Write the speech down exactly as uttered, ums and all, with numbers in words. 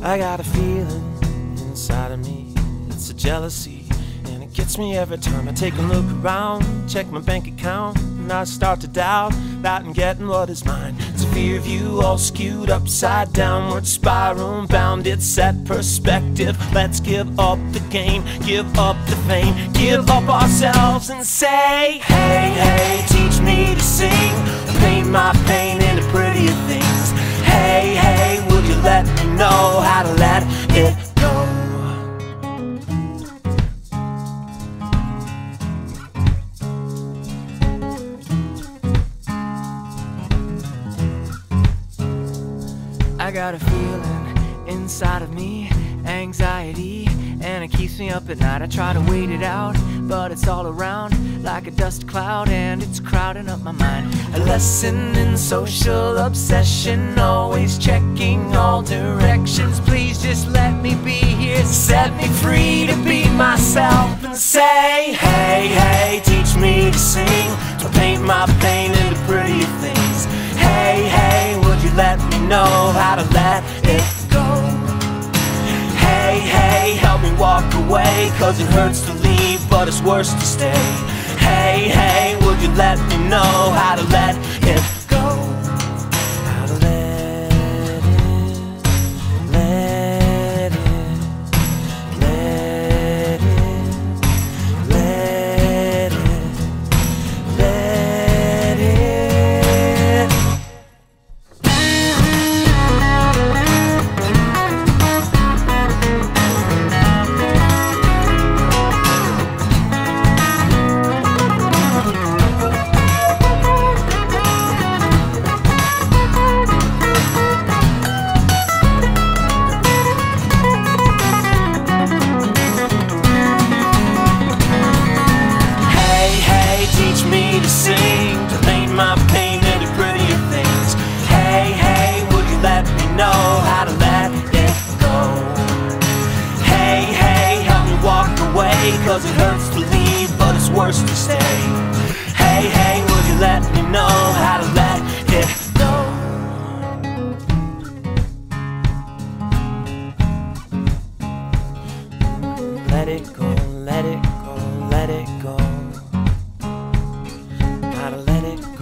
I got a feeling inside of me, it's a jealousy, and it gets me every time I take a look around, check my bank account, and I start to doubt that I'm getting what is mine. It's a fear of you all skewed upside downward, spiral bound, it's set perspective. Let's give up the game, give up the fame, give up ourselves and say, hey, hey, teach me to sing, paint my pain into prettier things. Hey, hey, will you let me know how to let it go? I got a feeling inside of me, anxiety, and it keeps me up at night. I try to wait it out, but it's all around like a dust cloud, and it's crowding up my mind. A lesson in social obsession, always checking all directions. Please just let me be here, set me free to be myself and say, hey, hey, teach me to sing, to paint my pain into prettier things. Hey, hey, would you let me know how to let it go? Hey, hey, help me walk away, cause it hurts to leave, but it's worse to stay. Hey, hey, would you let me know how to let it go? How to let it, let it, let it, let it, let it, let it. Cause it hurts to leave, but it's worse to stay. Hey, hey, will you let me know how to let it go? Let it go, let it go, let it go. How to let it go.